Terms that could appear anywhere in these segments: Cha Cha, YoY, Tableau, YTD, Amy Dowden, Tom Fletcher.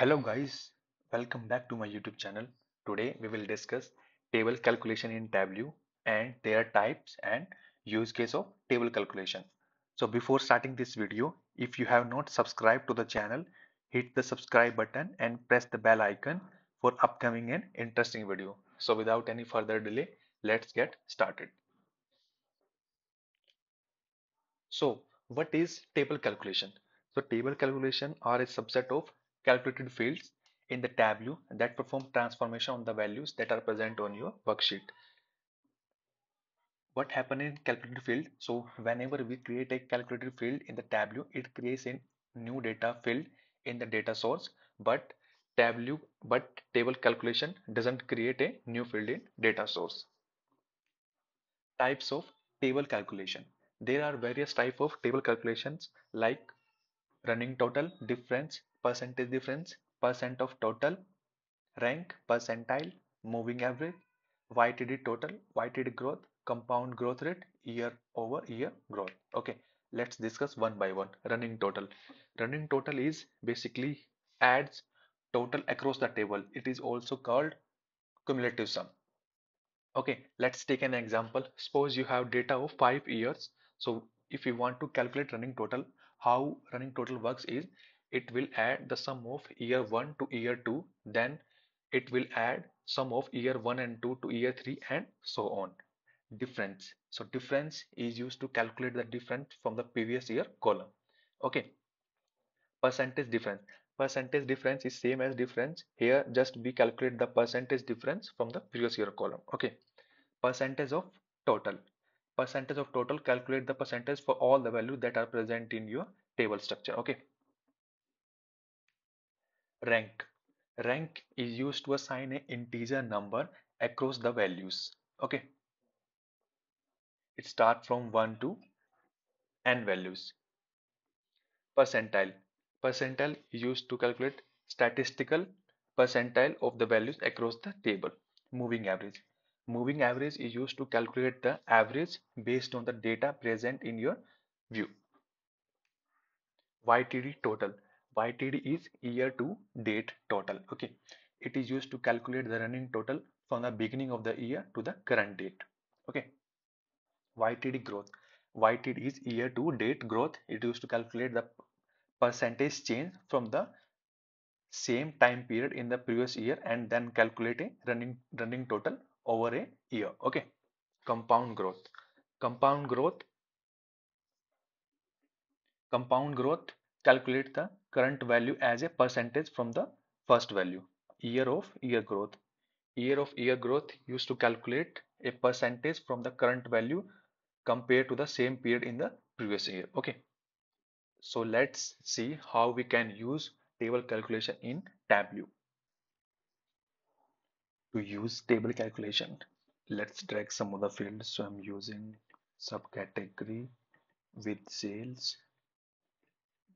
Hello guys, welcome back to my YouTube channel. Today we will discuss table calculation in Tableau and their types and use case of table calculation. So before starting this video, if you have not subscribed to the channel, hit the subscribe button and press the bell icon for upcoming and interesting video. So without any further delay, let's get started. So what is table calculation? So table calculation are a subset of calculated fields in the Tableau that perform transformation on the values that are present on your worksheet. What happens in calculated field? So whenever we create a calculated field in the Tableau, it creates a new data field in the data source, but table calculation doesn't create a new field in data source. Types of table calculation. There are various types of table calculations like running total, difference, percentage difference, percent of total, rank, percentile, moving average, YTD total, YTD growth, compound growth rate, year over year growth. Okay, let's discuss one by one. Running total. Running total is basically adds total across the table. It is also called cumulative sum. Okay, let's take an example. Suppose you have data of 5 years. So if you want to calculate running total, how running total works is it will add the sum of year 1 to year 2, then it will add sum of year 1 and 2 to year 3 and so on. Difference. So difference is used to calculate the difference from the previous year column. Okay. Percentage difference. Percentage difference is same as difference. Here just we calculate the percentage difference from the previous year column. Okay. Percentage of total. Percentage of total calculate the percentage for all the values that are present in your table structure. Okay. Rank. Rank is used to assign an integer number across the values. Okay. It starts from 1 to n values. Percentile. Percentile is used to calculate statistical percentile of the values across the table. Moving average. Moving average is used to calculate the average based on the data present in your view. YTD total. YTD is year to date total. Okay, it is used to calculate the running total from the beginning of the year to the current date. Okay, YTD growth. YTD is year to date growth. It is used to calculate the percentage change from the same time period in the previous year and then calculate a running total over a year. Okay, compound growth. Compound growth. Compound growth calculate the current value as a percentage from the first value. Year of year growth. Year of year growth used to calculate a percentage from the current value compared to the same period in the previous year. Okay, so let's see how we can use table calculation in Tableau. To use table calculation, let's drag some of the fields. So I'm using subcategory with sales.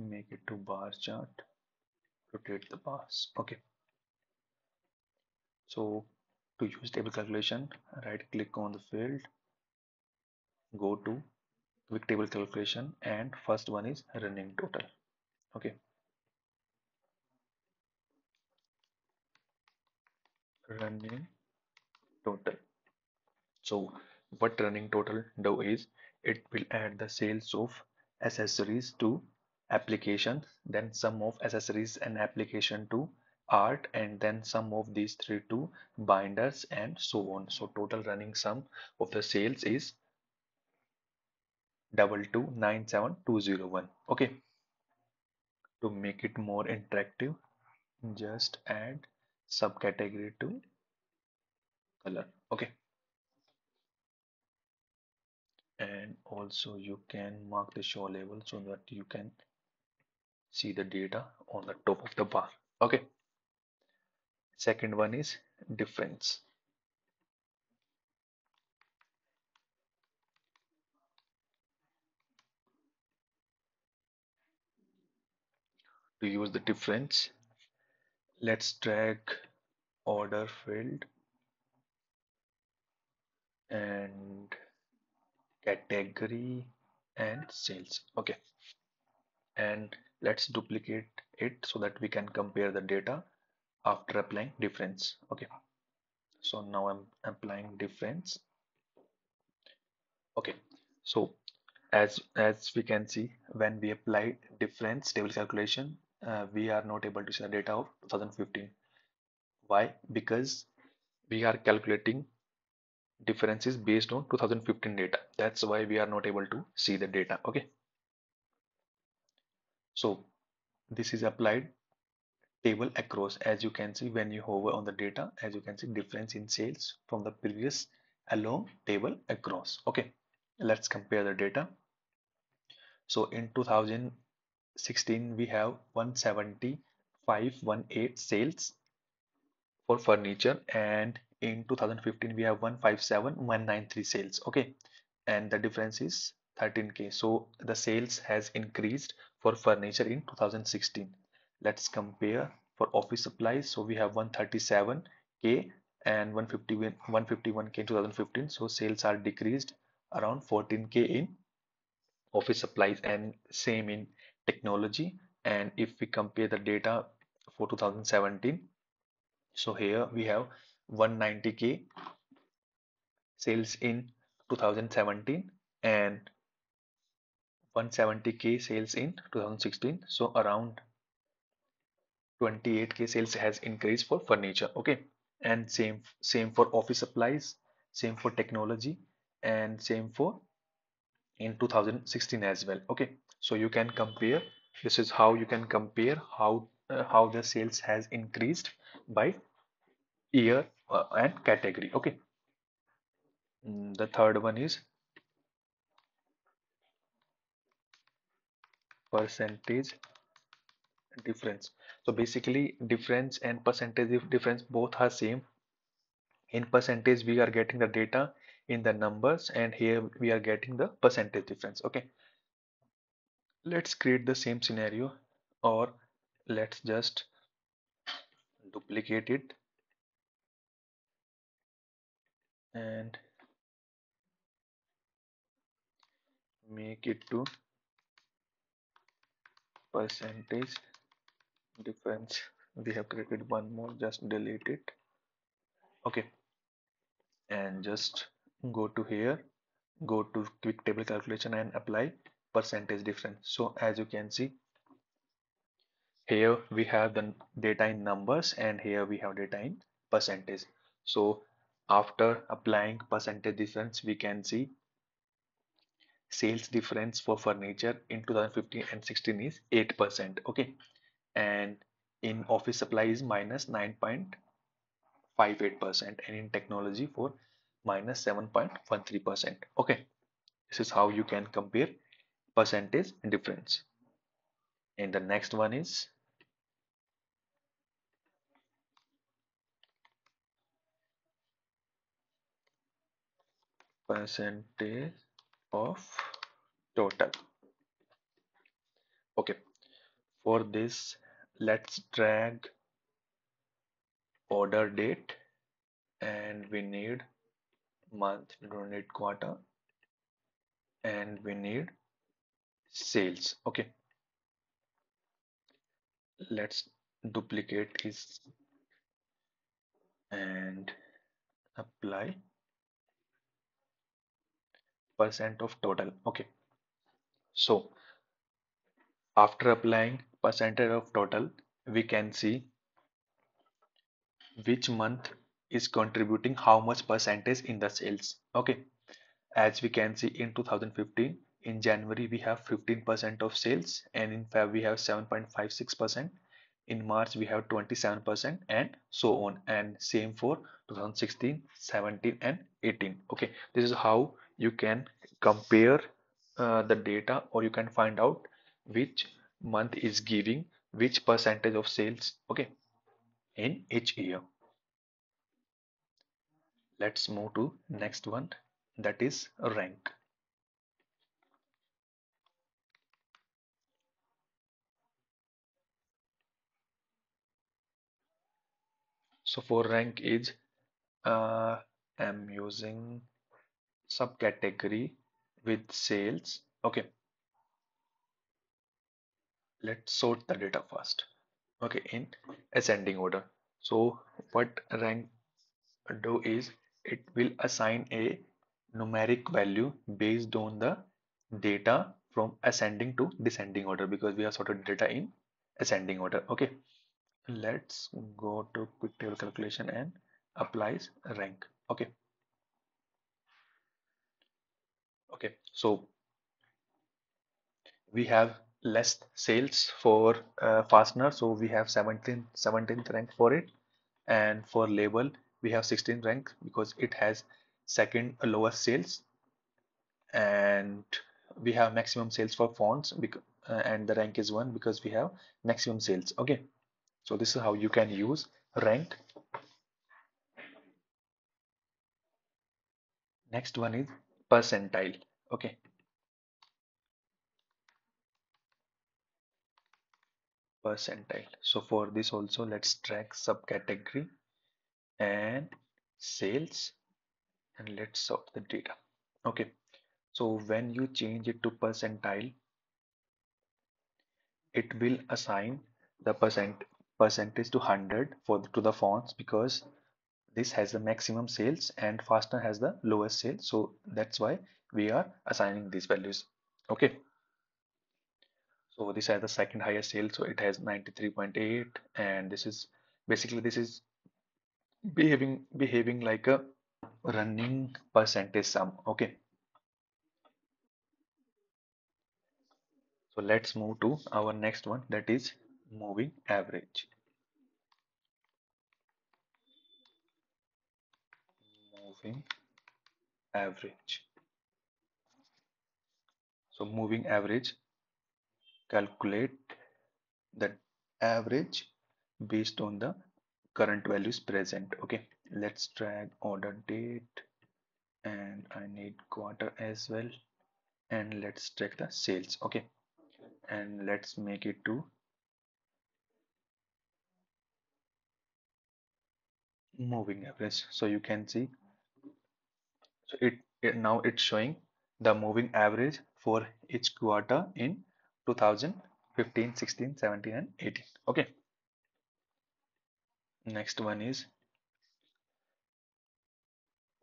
Make it to bar chart, rotate the bars. Okay, so to use table calculation, right click on the field, go to quick table calculation, and first one is running total. Okay, running total. So what running total do is it will add the sales of accessories to application, then sum of accessories and application to art, and then sum of these three to binders and so on. So total running sum of the sales is 2297201. Okay, to make it more interactive, just add subcategory to color. Okay, and also you can mark the show label so that you can see the data on the top of the bar. Okay, second one is difference. To use the difference, let's drag order field and category and sales. Okay, and let's duplicate it so that we can compare the data after applying difference. Okay, so now I'm applying difference. Okay, so as we can see, when we apply difference table calculation, we are not able to see the data of 2015. Why? Because we are calculating differences based on 2015 data. That's why we are not able to see the data. Okay, so this is applied table across. As you can see, when you hover on the data, as you can see, difference in sales from the previous along table across. Okay, let's compare the data. So in 2016 we have 175,118 sales for furniture, and in 2015 we have 157,193 sales. Okay, and the difference is 13K. So the sales has increased for furniture in 2016. Let's compare for office supplies. So we have 137K and 151K in 2015. So sales are decreased around 14K in office supplies, and same in technology. And if we compare the data for 2017, so here we have 190K sales in 2017 and 170K sales in 2016. So around 28K sales has increased for furniture. Okay, and same for office supplies, same for technology, and same for in 2016 as well. Okay, so you can compare. This is how you can compare how the sales has increased by year and category. Okay, the third one is percentage difference. So basically difference and percentage difference both are same. In percentage we are getting the data in the numbers, and here we are getting the percentage difference. Okay, let's create the same scenario, or let's just duplicate it and make it to percentage difference. We have created one more, just delete it. Okay, and just go to here, go to quick table calculation and apply percentage difference. So as you can see, here we have the data in numbers and here we have data in percentage. So after applying percentage difference, we can see sales difference for furniture in 2015 and 16 is 8%. Okay, and in office supply is minus 9.58%, and in technology for minus 7.13%. Okay, this is how you can compare percentage difference. And the next one is percentage of total. Okay, for this let's drag order date, and we need month, we don't need quarter, and we need sales. Okay, let's duplicate this and apply percent of total. Okay, so after applying percentage of total, we can see which month is contributing how much percentage in the sales. Okay, as we can see, in 2015 in January we have 15% of sales, and in February we have 7.56%, in March we have 27%, and so on, and same for 2016, 17 and 18. Okay, this is how you can compare the data, or you can find out which month is giving which percentage of sales, okay, in each year. Let's move to next one, that is rank. So for rank is I'm using subcategory with sales. Okay, Let's sort the data first, okay, in ascending order. So what rank do is it will assign a numeric value based on the data from ascending to descending order, because we have sorted data in ascending order. Okay, let's go to quick table calculation and applies rank. Okay, so we have less sales for fastener, so we have 17th rank for it, and for label we have 16th rank because it has second lowest sales, and we have maximum sales for fonts and the rank is 1 because we have maximum sales. Okay, so this is how you can use rank. Next one is percentile. Okay, percentile. So for this also let's track subcategory and sales, and let's sort the data. Okay, so when you change it to percentile, it will assign the percentage to 100 to the fonts, because this has the maximum sales and fastener has the lowest sales, so that's why we are assigning these values. Okay, so this has the second highest sales, so it has 93.8, and this is basically behaving like a running percentage sum. Okay, so let's move to our next one, that is moving average. Moving average. So moving average, calculate the average based on the current values present. Okay, let's drag order date, and I need quarter as well, and let's check the sales. Okay, and let's make it to moving average. So you can see, so it now it's showing the moving average for each quarter in 2015, 16, 17 and 18. Okay, next one is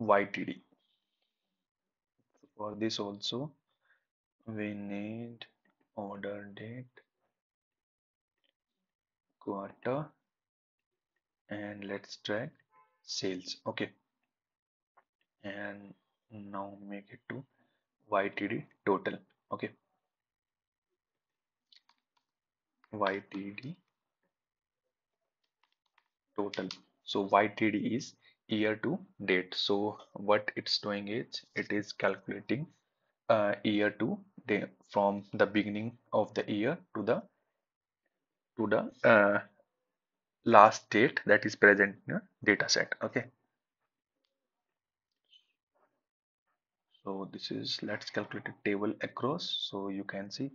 YTD. For this also we need order date, quarter, and let's drag sales. Okay, and now make it to YTD total. Okay, YTD total. So YTD is year to date, so what it's doing is it is calculating year to day, from the beginning of the year to the last date that is present in your data set. Okay, so this is, let's calculate a table across, so you can see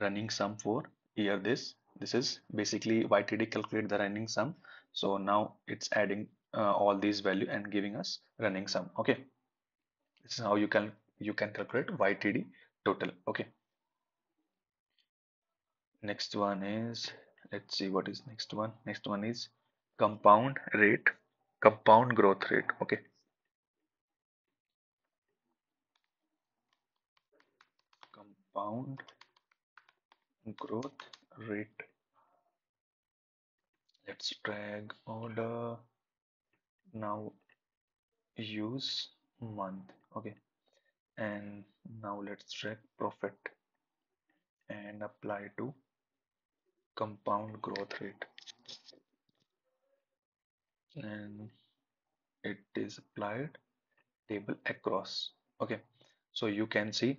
running sum for year. This is basically YTD calculate the running sum, so now it's adding all these value and giving us running sum. Okay, this is how you can calculate YTD total. Okay, next one is, let's see what is next one. Next one is compound growth rate. Okay, compound growth rate. Let's drag order, now use month. Okay, and now let's drag profit and apply to compound growth rate, and it is applied table across. Okay, so you can see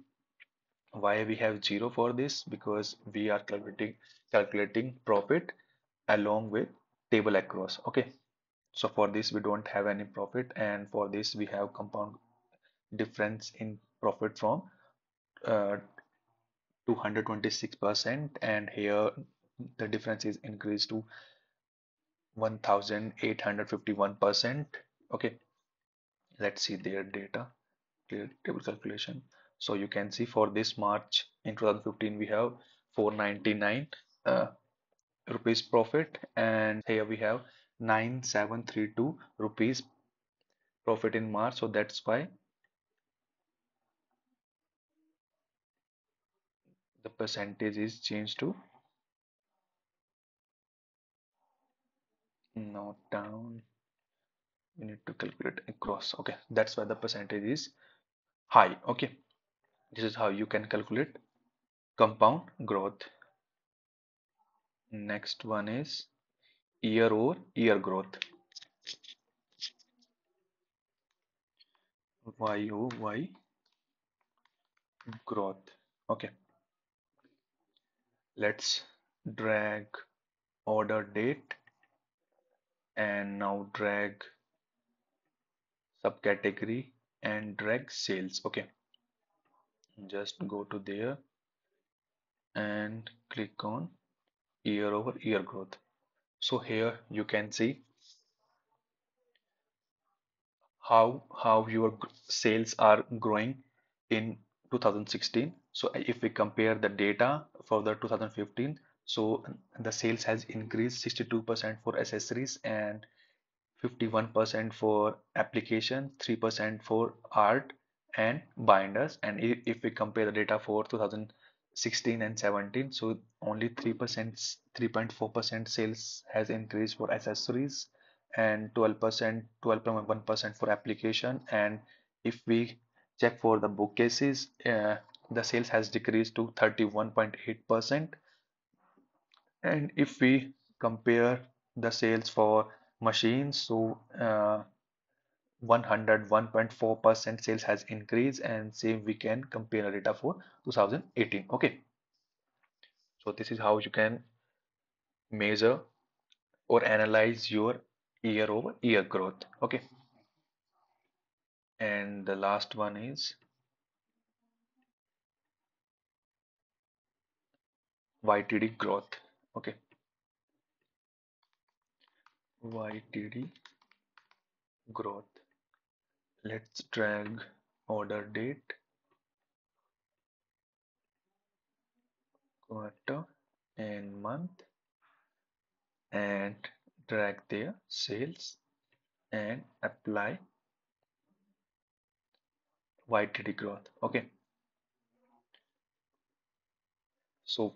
why we have 0 for this, because we are calculating profit along with table across. Okay, so for this we don't have any profit, and for this we have compound difference in profit from 226%, and here the difference is increased to 1851%. Okay, let's see their data, clear table calculation. So you can see for this March in 2015 we have 499 rupees profit, and here we have 9732 rupees profit in March. So that's why the percentage is changed to not down. We need to calculate across. Okay, that's why the percentage is high. Okay, this is how you can calculate compound growth. Next one is year over year growth. YoY growth. Okay, let's drag order date and now drag subcategory and drag sales. Okay, just go to there and click on year over year growth. So here you can see how your sales are growing in 2016. So if we compare the data for the 2015, so the sales has increased 62% for accessories and 51% for application, 3% for art and binders. And if we compare the data for 2016 and 17, so only 3.4% sales has increased for accessories and 12.1% for application. And if we check for the bookcases, the sales has decreased to 31.8%. And if we compare the sales for machines, so 101.4% sales has increased, and same we can compare data for 2018. Okay, so this is how you can measure or analyze your year over year growth. Okay, and the last one is YTD growth. Okay, YTD growth. Let's drag order date, quarter and month, and drag their sales and apply YTD growth. Okay, so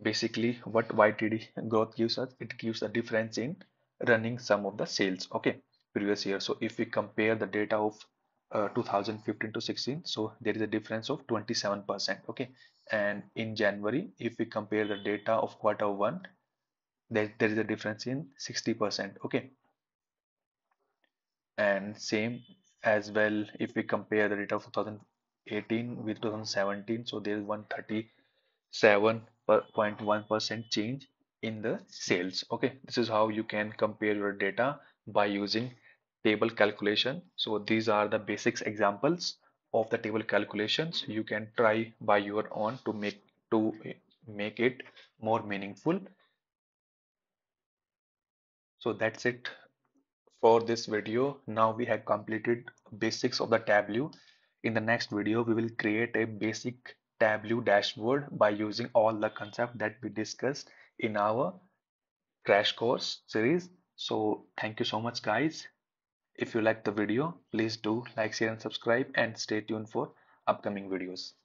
basically what YTD growth gives us, it gives a difference in running sum of the sales, okay, previous year. So if we compare the data of 2015 to 16, so there is a difference of 27%. Okay, and in January, if we compare the data of quarter one, there is a difference in 60%. Okay, and same as well if we compare the data of 2018 with 2017, so there is 137.1% change in the sales. Okay, this is how you can compare your data by using table calculation. So these are the basics examples of the table calculations. You can try by your own to make it more meaningful. So that's it for this video. Now we have completed basics of the Tableau. In the next video, we will create a basic Tableau dashboard by using all the concepts that we discussed in our crash course series. So thank you so much, guys. If you like the video, please do like, share and subscribe, and stay tuned for upcoming videos.